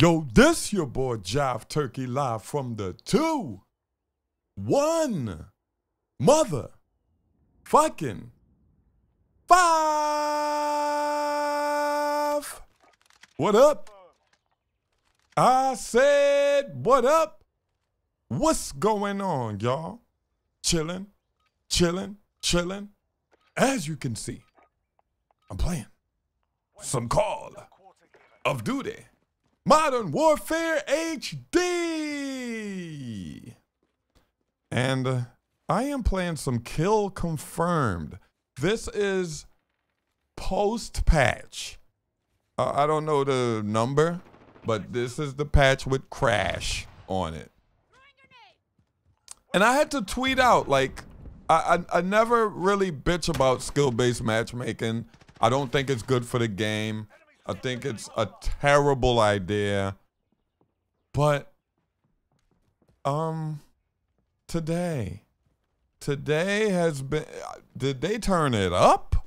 Yo, this your boy Jiveturkey live from the 2-1 mother fucking 5. What up? I said, what up? What's going on, y'all? Chilling, chilling, chilling. As you can see, I'm playing some Call of Duty. Modern Warfare HD! And I am playing some Kill Confirmed. This is post-patch. I don't know the number, but this is the patch with Crash on it. And I had to tweet out, like, I never really bitch about skill-based matchmaking. I don't think it's good for the game. I think it's a terrible idea, but today has been, did they turn it up?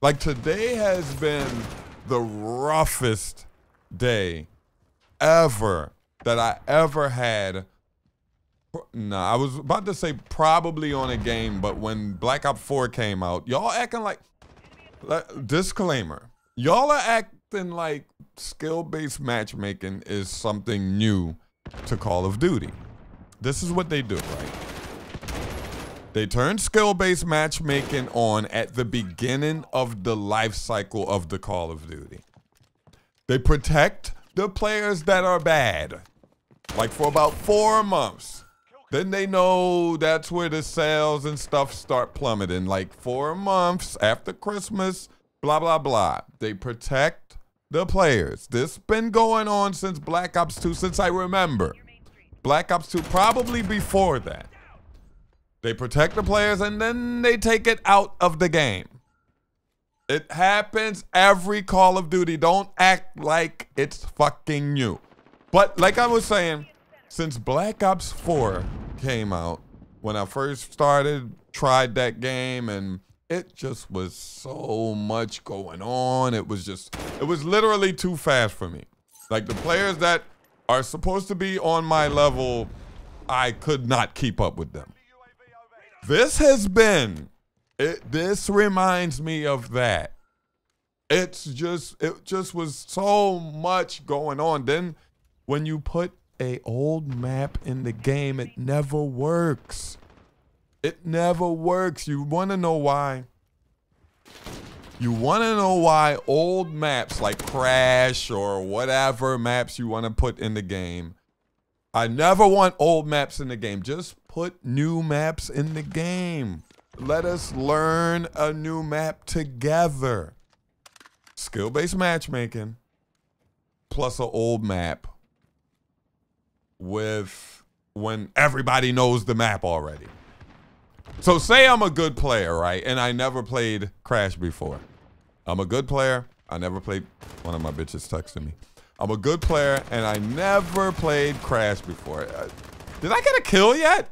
Like, today has been the roughest day ever that I ever had. Nah, I was about to say probably on a game, but when Black Ops 4 came out, y'all acting like, disclaimer, y'all are acting like skill-based matchmaking is something new to Call of Duty. This is what they do, right? They turn skill-based matchmaking on at the beginning of the life cycle of the Call of Duty. They protect the players that are bad, like for about 4 months. Then they know that's where the sales and stuff start plummeting, like 4 months after Christmas, blah, blah, blah. They protect the players. This been going on since Black Ops 2, since I remember. Black Ops 2, probably before that. They protect the players and then they take it out of the game. It happens every Call of Duty. Don't act like it's fucking new. But like I was saying, since Black Ops 4 came out, when I first started, tried that game, and it just was so much going on. It was literally too fast for me. Like, the players that are supposed to be on my level, I could not keep up with them. This has been, this reminds me of that. It just was so much going on. Then when you put an old map in the game, it never works. It never works. You want to know why? You want to know why old maps like Crash or whatever maps you want to put in the game. I never want old maps in the game. Just put new maps in the game. Let us learn a new map together. Skill-based matchmaking plus an old map with when everybody knows the map already. So say I'm a good player, right? And I never played Crash before. I'm a good player. I never played, one of my bitches texted me. I'm a good player and I never played Crash before. Did I get a kill yet?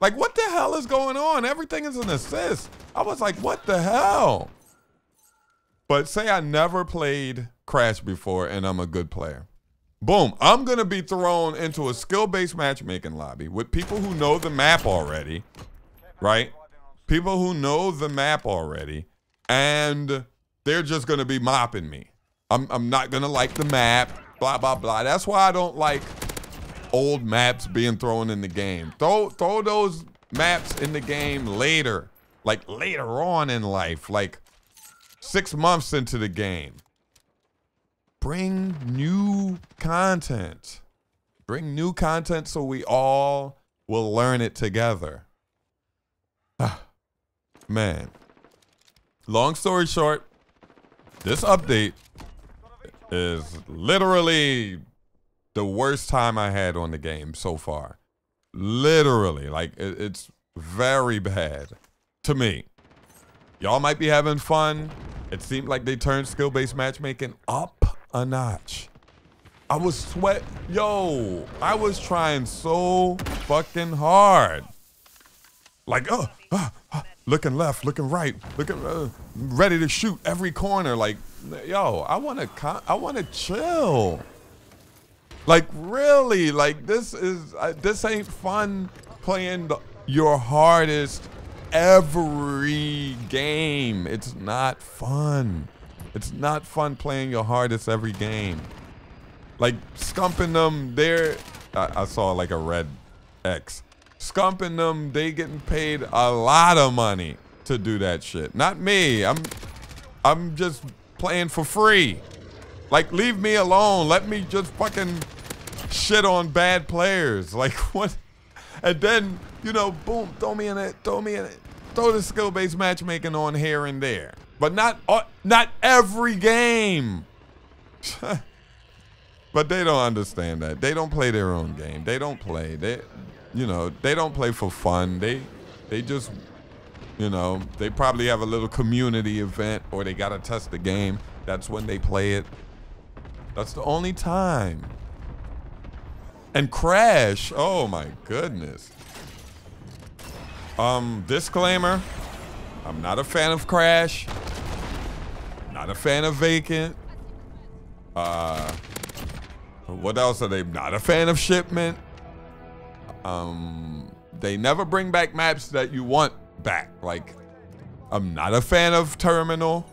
Like, what the hell is going on? Everything is an assist. I was like, what the hell? But say I never played Crash before and I'm a good player. Boom, I'm gonna be thrown into a skill-based matchmaking lobby with people who know the map already. Right? People who know the map already, and they're just going to be mopping me. I'm not going to like the map, blah, blah, blah. That's why I don't like old maps being thrown in the game. Throw those maps in the game later, like later on in life, like 6 months into the game. Bring new content. Bring new content so we all will learn it together. Man, long story short, this update is literally the worst time I had on the game so far. Literally, like, it's very bad to me. Y'all might be having fun. It seemed like they turned skill-based matchmaking up a notch. I was sweating. Yo, I was trying so fucking hard. Like, looking left, looking right, looking ready to shoot every corner. Like, yo, I want to chill. Like, really? Like, this is this ain't fun playing your hardest every game. It's not fun. It's not fun playing your hardest every game. Like, scumping them, they're... I saw, like, a red X. Scumping them, they getting paid a lot of money to do that shit. Not me. I'm just playing for free. Like, leave me alone. Let me just fucking shit on bad players. Like, what? And then, you know, boom, throw me in it, throw me in it. Throw the skill-based matchmaking on here and there. But not every game. But they don't understand that. They don't play their own game. They don't play. You know, they don't play for fun. They just, you know, they probably have a little community event or they gotta test the game. That's when they play it. That's the only time. And Crash, oh my goodness. Disclaimer, I'm not a fan of Crash. Not a fan of Vacant. What else are they? Not a fan of Shipment. They never bring back maps that you want back. Like, I'm not a fan of Terminal.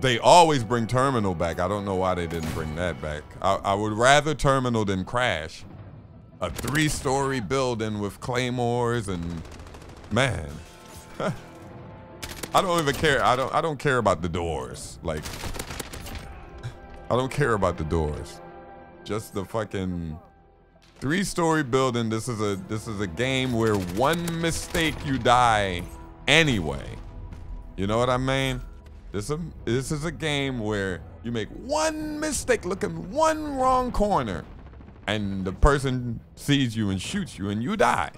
They always bring Terminal back. I don't know why they didn't bring that back. I would rather Terminal than Crash. A 3-story building with claymores and, man. I don't even care. I don't care about the doors. Like, I don't care about the doors. Just the fucking 3-story building. This is a game where one mistake you die anyway. You know what I mean? This is a game where you make one mistake, look in one wrong corner, and the person sees you and shoots you and you die.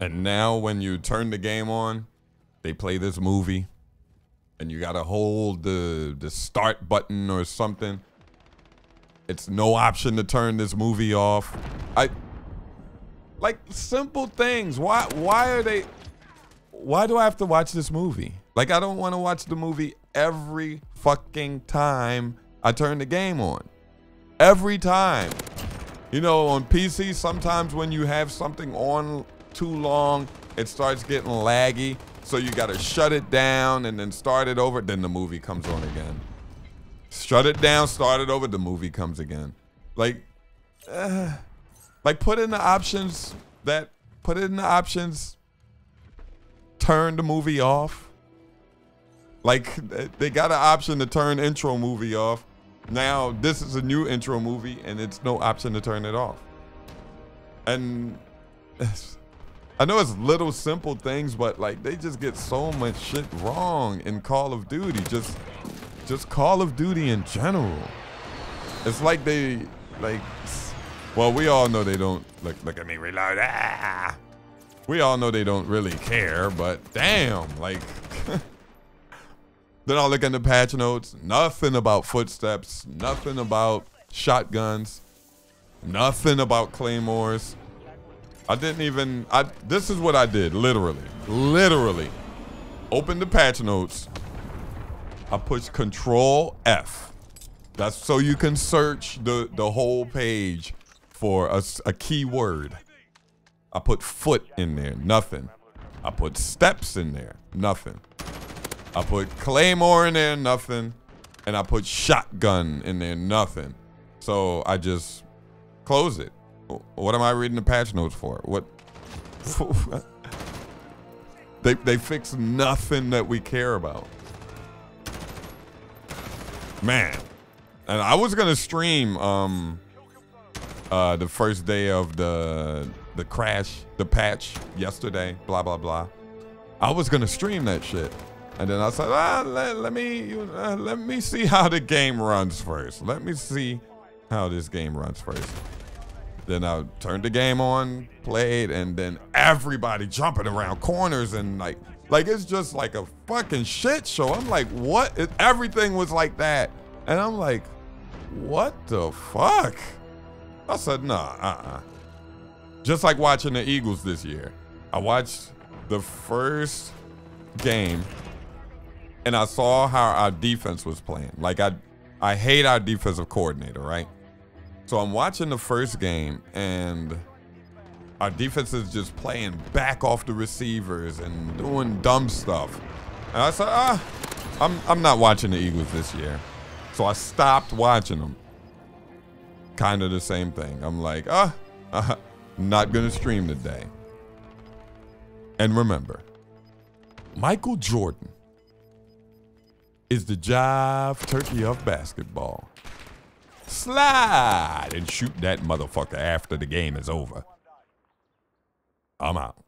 And now when you turn the game on, they play this movie and you gotta hold the start button or something. It's no option to turn this movie off. Like, simple things. Why do I have to watch this movie? Like, I don't want to watch the movie every fucking time I turn the game on. Every time. You know, on PC, sometimes when you have something on too long, it starts getting laggy. So you got to shut it down and then start it over. Then the movie comes on again. Shut it down, start it over. The movie comes again. Like put in the options that, put it in the options, turn the movie off. Like, they got an option to turn intro movie off. Now, this is a new intro movie, and it's no option to turn it off. And I know it's little simple things, but, like, they just get so much shit wrong in Call of Duty. Just Call of Duty in general. It's like they, like, well, we all know they don't, look at me reload, ah! We all know they don't really care, but damn, like... Then I'll look in the patch notes, nothing about footsteps, nothing about shotguns, nothing about claymores. I didn't even, this is what I did, literally. Open the patch notes, I pushed Control F. That's so you can search the whole page for a keyword. I put foot in there, nothing. I put steps in there, nothing. I put claymore in there, nothing. And I put shotgun in there, nothing. So I just close it. What am I reading the patch notes for? What? They fix nothing that we care about. Man. And I was gonna stream the first day of the crash, the patch yesterday, blah, blah, blah. I was gonna stream that shit. And then I said, let me see how the game runs first. Let me see how this game runs first. Then I turned the game on, played, and then everybody jumping around corners and like it's just like a fucking shit show. I'm like, what? Everything was like that. And I'm like, what the fuck? I said, nah, Just like watching the Eagles this year. I watched the first game. And I saw how our defense was playing. Like, I hate our defensive coordinator, right? So I'm watching the first game, and our defense is just playing back off the receivers and doing dumb stuff. And I said, I'm not watching the Eagles this year. So I stopped watching them. Kind of the same thing. I'm like, not going to stream today. And remember, Michael Jordan is the Jiveturkey of basketball. Slide and shoot that motherfucker after the game is over. I'm out.